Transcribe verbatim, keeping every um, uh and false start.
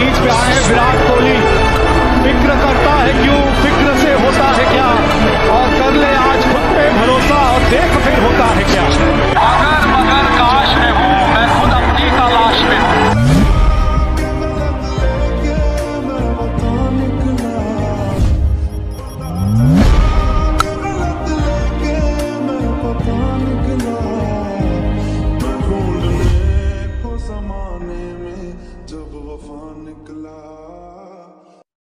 He's behind.